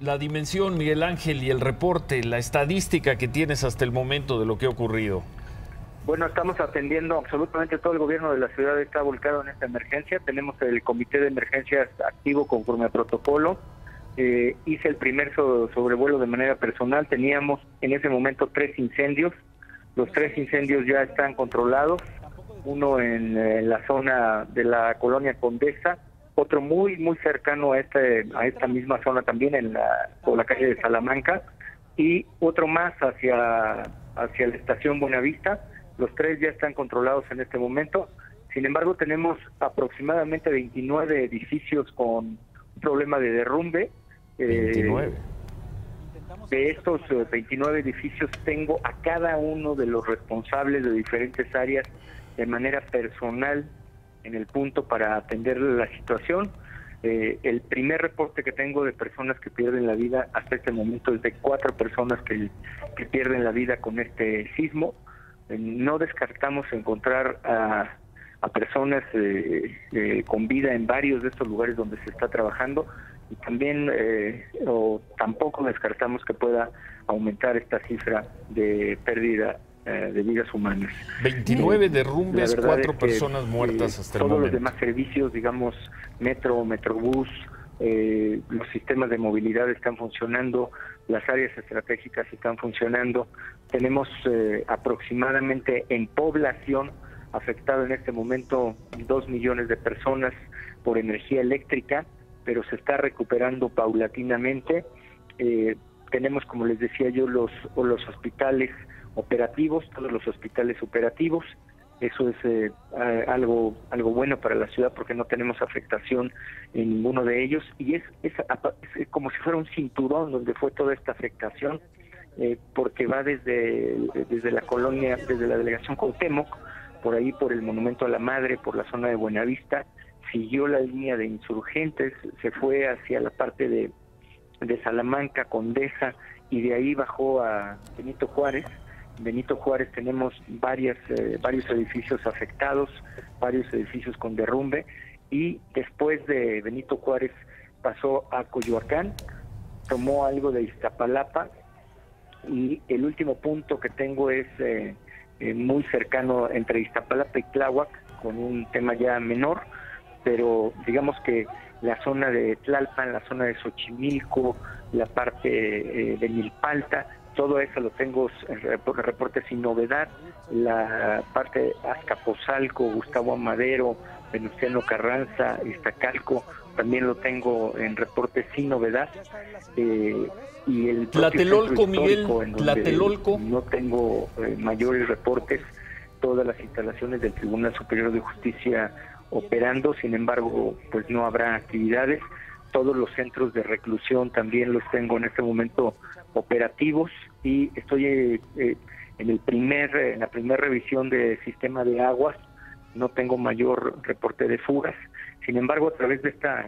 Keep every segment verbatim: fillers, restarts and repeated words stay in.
la dimensión, Miguel Ángel, y el reporte, la estadística que tienes hasta el momento de lo que ha ocurrido. Bueno, estamos atendiendo absolutamente todo el gobierno de la ciudad, está volcado en esta emergencia. Tenemos el comité de emergencias activo conforme a protocolo. Eh, hice el primer sobrevuelo de manera personal. Teníamos en ese momento tres incendios. Los tres incendios ya están controlados. Uno en, en la zona de la colonia Condesa, otro muy muy cercano a este a esta misma zona también en la por la calle de Salamanca, y otro más hacia hacia la estación Buenavista. Los tres ya están controlados en este momento. Sin embargo, tenemos aproximadamente veintinueve edificios con un problema de derrumbe. veintinueve. Eh, de estos veintinueve edificios tengo a cada uno de los responsables de diferentes áreas de manera personal en el punto para atender la situación. Eh, el primer reporte que tengo de personas que pierden la vida hasta este momento es de cuatro personas que, que pierden la vida con este sismo. No descartamos encontrar a, a personas eh, eh, con vida en varios de estos lugares donde se está trabajando, y también eh, o tampoco descartamos que pueda aumentar esta cifra de pérdida eh, de vidas humanas. veintinueve eh, derrumbes, cuatro personas muertas eh, hasta el momento. Todos los demás servicios, digamos, metro, metrobús, eh, los sistemas de movilidad están funcionando, las áreas estratégicas están funcionando. Tenemos eh, aproximadamente en población afectada en este momento dos millones de personas por energía eléctrica, pero se está recuperando paulatinamente. Eh, tenemos, como les decía yo, los, los hospitales operativos, todos los hospitales operativos. Eso es eh, algo algo bueno para la ciudad porque no tenemos afectación en ninguno de ellos, y es, es, es como si fuera un cinturón donde fue toda esta afectación, eh, porque va desde, desde la colonia, desde la delegación Cuauhtémoc, por ahí por el Monumento a la Madre, por la zona de Buenavista, siguió la línea de Insurgentes, se fue hacia la parte de, de Salamanca, Condesa, y de ahí bajó a Benito Juárez. Benito Juárez tenemos varias, eh, varios edificios afectados, varios edificios con derrumbe, y después de Benito Juárez pasó a Coyoacán, tomó algo de Iztapalapa, y el último punto que tengo es eh, eh, muy cercano entre Iztapalapa y Tláhuac, con un tema ya menor, pero digamos que la zona de Tlalpan, la zona de Xochimilco, la parte eh, de Milpalta, todo eso lo tengo reporte sin novedad. La parte de Azcapotzalco, Gustavo A. Madero, Venustiano Carranza, Iztacalco, también lo tengo en reporte sin novedad. Eh, y el Tlatelolco, Miguel, Tlatelolco. No tengo eh, mayores reportes. Todas las instalaciones del Tribunal Superior de Justicia operando, sin embargo, pues no habrá actividades. Todos los centros de reclusión también los tengo en este momento operativos, y estoy eh, eh, en el primer en la primera revisión del sistema de aguas. No tengo mayor reporte de fugas. Sin embargo, a través de esta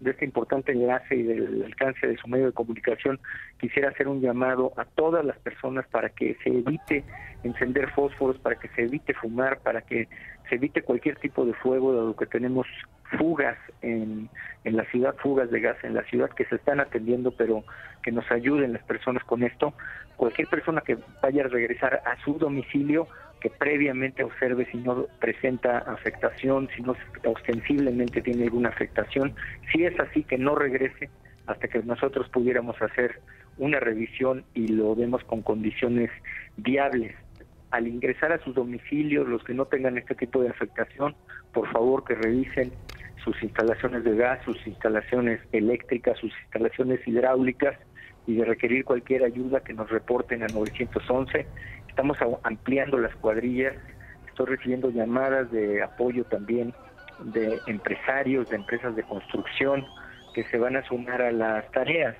de este importante enlace y del alcance de su medio de comunicación, quisiera hacer un llamado a todas las personas para que se evite encender fósforos, para que se evite fumar, para que se evite cualquier tipo de fuego, dado que tenemos fugas en, en la ciudad, fugas de gas en la ciudad que se están atendiendo, pero que nos ayuden las personas con esto. Cualquier persona que vaya a regresar a su domicilio, que previamente observe si no presenta afectación, si no ostensiblemente tiene alguna afectación. Si es así, que no regrese hasta que nosotros pudiéramos hacer una revisión y lo vemos con condiciones viables. Al ingresar a sus domicilios, los que no tengan este tipo de afectación, por favor que revisen sus instalaciones de gas, sus instalaciones eléctricas, sus instalaciones hidráulicas, y de requerir cualquier ayuda que nos reporten a nueve once. Estamos ampliando las cuadrillas, estoy recibiendo llamadas de apoyo también de empresarios, de empresas de construcción que se van a sumar a las tareas.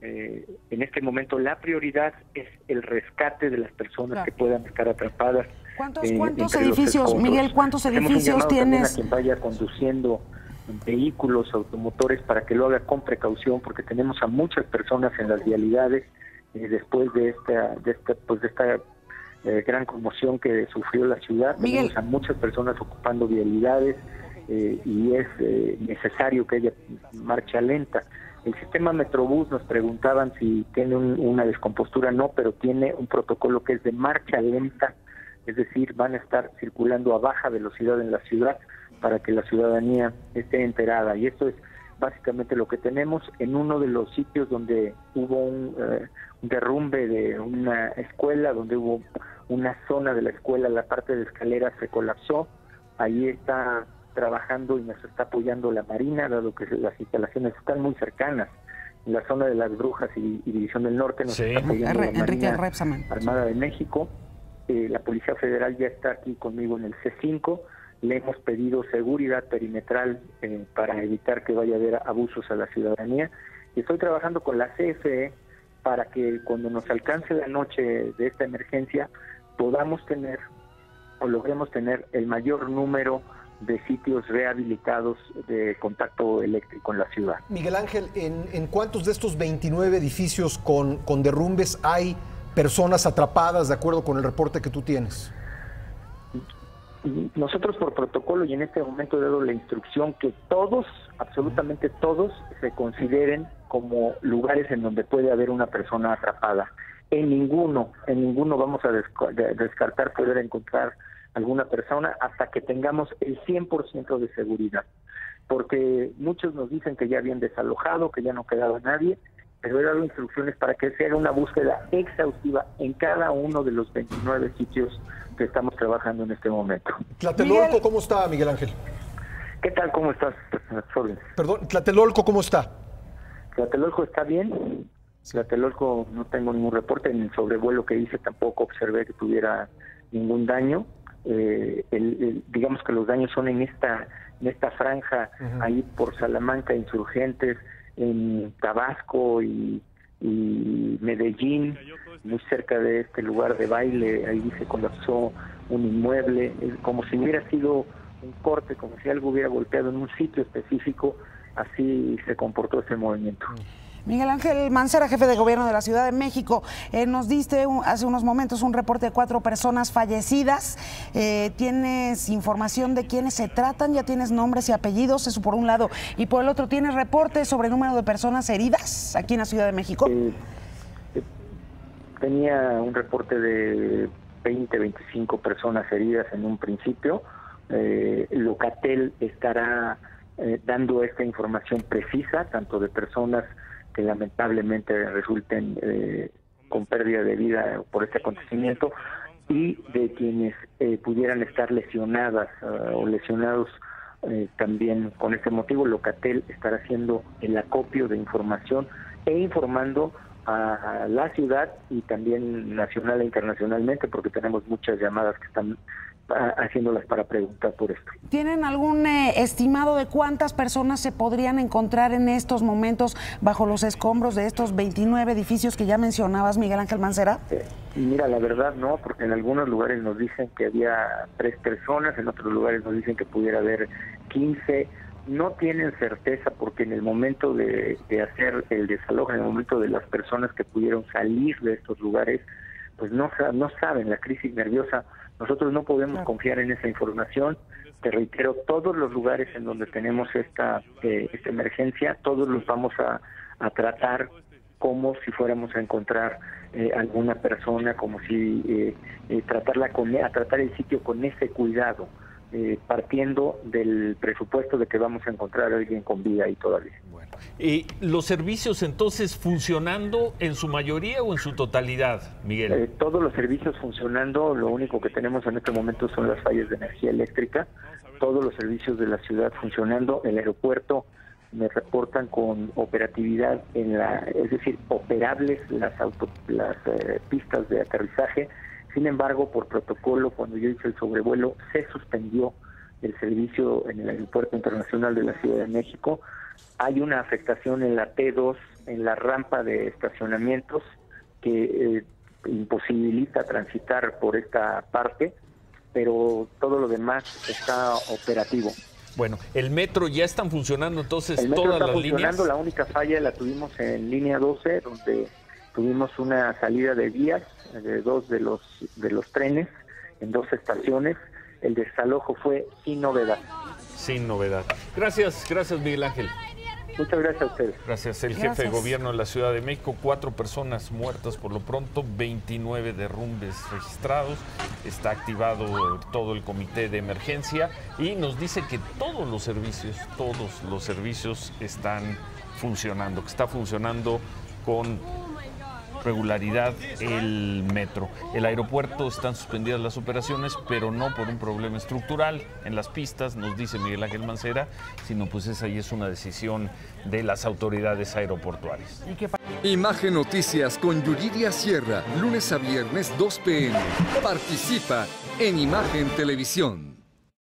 Eh, en este momento la prioridad es el rescate de las personas, claro, que puedan estar atrapadas. ¿Cuántos, eh, cuántos edificios, Miguel, cuántos edificios tienes? A quien vaya conduciendo vehículos, automotores, para que lo haga con precaución, porque tenemos a muchas personas en las vialidades eh, después de esta, de esta, pues de esta eh, gran conmoción que sufrió la ciudad. Miguel. Tenemos a muchas personas ocupando vialidades eh, y es eh, necesario que haya marcha lenta. El sistema Metrobús, nos preguntaban si tiene un, una descompostura, no, pero tiene un protocolo que es de marcha lenta, es decir, van a estar circulando a baja velocidad en la ciudad para que la ciudadanía esté enterada. Y esto es básicamente lo que tenemos. En uno de los sitios donde hubo un eh, derrumbe de una escuela, donde hubo una zona de la escuela, la parte de escaleras se colapsó, ahí está trabajando y nos está apoyando la Marina, dado que las instalaciones están muy cercanas. En la zona de Las Brujas y, y División del Norte nos sí. está apoyando la Marina, Armada de México. Eh, la Policía Federal ya está aquí conmigo en el C cinco. Le hemos pedido seguridad perimetral eh, para evitar que vaya a haber abusos a la ciudadanía. Y estoy trabajando con la C F E para que cuando nos alcance la noche de esta emergencia podamos tener o logremos tener el mayor número de sitios rehabilitados de contacto eléctrico en la ciudad. Miguel Ángel, ¿en, en cuántos de estos veintinueve edificios con, con derrumbes hay personas atrapadas, de acuerdo con el reporte que tú tienes? Nosotros por protocolo y en este momento he dado la instrucción que todos, absolutamente todos, se consideren como lugares en donde puede haber una persona atrapada. En ninguno, en ninguno vamos a descartar poder encontrar alguna persona hasta que tengamos el cien por ciento de seguridad, porque muchos nos dicen que ya habían desalojado, que ya no quedaba nadie, pero he dado instrucciones para que se haga una búsqueda exhaustiva en cada uno de los veintinueve sitios que estamos trabajando en este momento. Tlatelolco, ¿cómo está, Miguel Ángel? ¿Qué tal? ¿Cómo estás? Perdón, Tlatelolco, ¿cómo está? Tlatelolco está bien. Tlatelolco no tengo ningún reporte. En el sobrevuelo que hice tampoco observé que tuviera ningún daño. Eh, el, el, digamos que los daños son en esta en esta franja, uh-huh. ahí por Salamanca, Insurgentes, en Tabasco y, y Medellín, muy cerca de este lugar de baile, ahí se colapsó un inmueble, como si hubiera sido un corte, como si algo hubiera golpeado en un sitio específico, así se comportó ese movimiento. Miguel Ángel Mancera, jefe de gobierno de la Ciudad de México, eh, nos diste un, hace unos momentos un reporte de cuatro personas fallecidas. Eh, ¿Tienes información de quiénes se tratan? ¿Ya tienes nombres y apellidos? Eso por un lado. Y por el otro, ¿tienes reportes sobre el número de personas heridas aquí en la Ciudad de México? Eh, eh, tenía un reporte de veinte, veinticinco personas heridas en un principio. Eh, Locatel estará eh, dando esta información precisa, tanto de personas que lamentablemente resulten eh, con pérdida de vida por este acontecimiento y de quienes eh, pudieran estar lesionadas uh, o lesionados eh, también con este motivo. Locatel estará haciendo el acopio de información e informando a, a la ciudad y también nacional e internacionalmente, porque tenemos muchas llamadas que están haciéndolas para preguntar por esto. ¿Tienen algún eh, estimado de cuántas personas se podrían encontrar en estos momentos bajo los escombros de estos veintinueve edificios que ya mencionabas, Miguel Ángel Mancera? Eh, mira, la verdad no, porque en algunos lugares nos dicen que había tres personas, en otros lugares nos dicen que pudiera haber quince. No tienen certeza porque en el momento de, de hacer el desalojo, en el momento de las personas que pudieron salir de estos lugares, pues no, no saben, la crisis nerviosa. Nosotros no podemos claro. confiar en esa información. Te reitero, todos los lugares en donde tenemos esta, eh, esta emergencia, todos los vamos a, a tratar como si fuéramos a encontrar eh, alguna persona, como si eh, eh, tratarla con, a tratar el sitio con ese cuidado, eh, partiendo del presupuesto de que vamos a encontrar a alguien con vida ahí todavía. Bueno. ¿Y los servicios entonces funcionando en su mayoría o en su totalidad, Miguel? Eh, todos los servicios funcionando, lo único que tenemos en este momento son las fallas de energía eléctrica, todos los servicios de la ciudad funcionando, el aeropuerto me reportan con operatividad, en la, es decir, operables las, auto, las eh, pistas de aterrizaje, sin embargo, por protocolo, cuando yo hice el sobrevuelo, se suspendió el servicio en el Aeropuerto Internacional de la Ciudad de México. Hay una afectación en la T dos, en la rampa de estacionamientos, que eh, imposibilita transitar por esta parte, pero todo lo demás está operativo. Bueno, ¿el metro ya están funcionando entonces todas las líneas? El metro está funcionando, la única falla la tuvimos en línea doce, donde tuvimos una salida de vías de dos de los, de los trenes, en dos estaciones. El desalojo fue sin novedad. Sin novedad. Gracias, gracias Miguel Ángel. Muchas gracias a ustedes. Gracias. El gracias. jefe de gobierno de la Ciudad de México, cuatro personas muertas por lo pronto, veintinueve derrumbes registrados. Está activado todo el comité de emergencia y nos dice que todos los servicios, todos los servicios están funcionando, que está funcionando con regularidad el metro. El aeropuerto están suspendidas las operaciones, pero no por un problema estructural en las pistas, nos dice Miguel Ángel Mancera, sino pues esa ahí es una decisión de las autoridades aeroportuarias. Imagen Noticias con Yuridia Sierra, lunes a viernes dos p m Participa en Imagen Televisión.